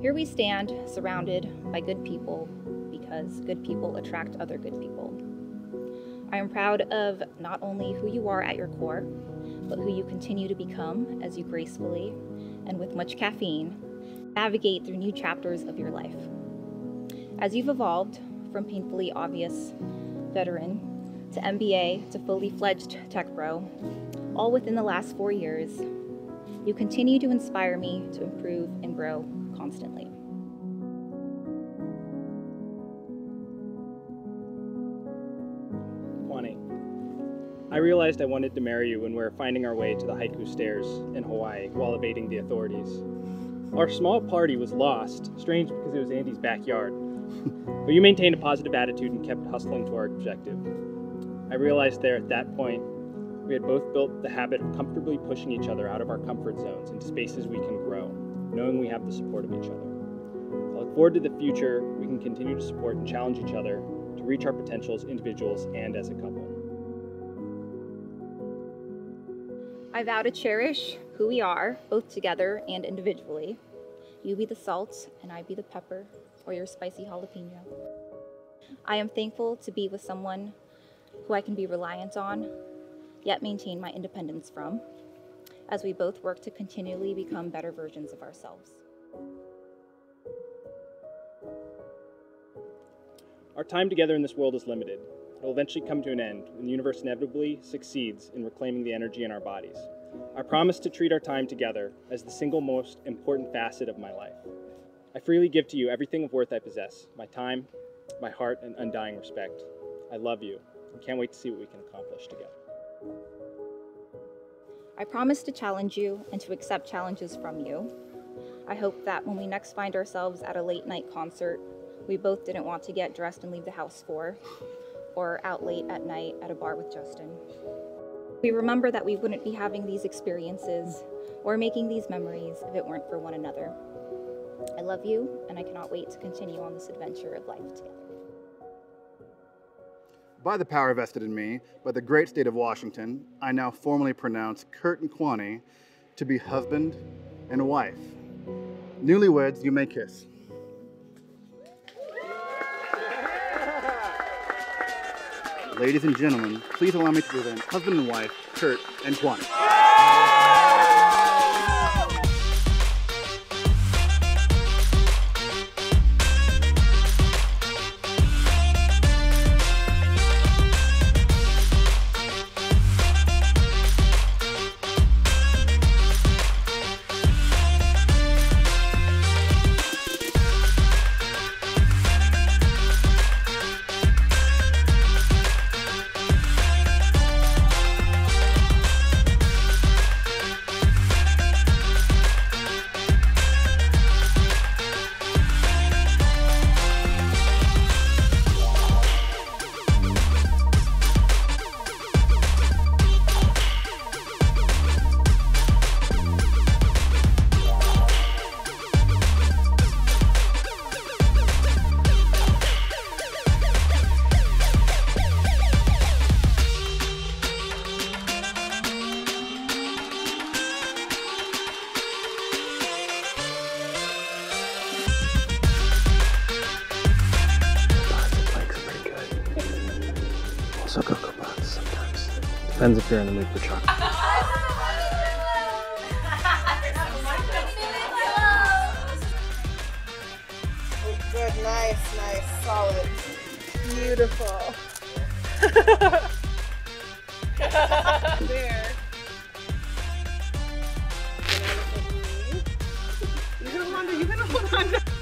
Here we stand, surrounded by good people, because good people attract other good people. I am proud of not only who you are at your core, but who you continue to become as you gracefully, and with much caffeine, navigate through new chapters of your life. As you've evolved from painfully obvious veteran to MBA to fully fledged tech bro, all within the last 4 years, you continue to inspire me to improve and grow constantly. Kuanny, I realized I wanted to marry you when we were finding our way to the Haiku Stairs in Hawaii while evading the authorities. Our small party was lost, strange because it was Andy's backyard, but you maintained a positive attitude and kept hustling to our objective. I realized there at that point we had both built the habit of comfortably pushing each other out of our comfort zones into spaces we can grow, knowing we have the support of each other. I look forward to the future we can continue to support and challenge each other to reach our potential as individuals and as a couple. I vow to cherish who we are, both together and individually. You be the salt and I be the pepper, or your spicy jalapeno. I am thankful to be with someone who I can be reliant on, yet maintain my independence from, as we both work to continually become better versions of ourselves. Our time together in this world is limited. It will eventually come to an end when the universe inevitably succeeds in reclaiming the energy in our bodies. I promise to treat our time together as the single most important facet of my life. I freely give to you everything of worth I possess, my time, my heart, and undying respect. I love you and can't wait to see what we can accomplish together. I promise to challenge you and to accept challenges from you. I hope that when we next find ourselves at a late night concert we both didn't want to get dressed and leave the house for, or out late at night at a bar with Justin, we remember that we wouldn't be having these experiences or making these memories if it weren't for one another. I love you, and I cannot wait to continue on this adventure of life together. By the power vested in me, by the great state of Washington, I now formally pronounce Kurt and Kuanny to be husband and wife. Newlyweds, you may kiss. Ladies and gentlemen, please allow me to present husband and wife, Kurt and Kuanny. Also cocoa buns sometimes. Depends if you're in the mood for chocolate. Oh, good, nice, nice, solid, beautiful. There. You're gonna hold on.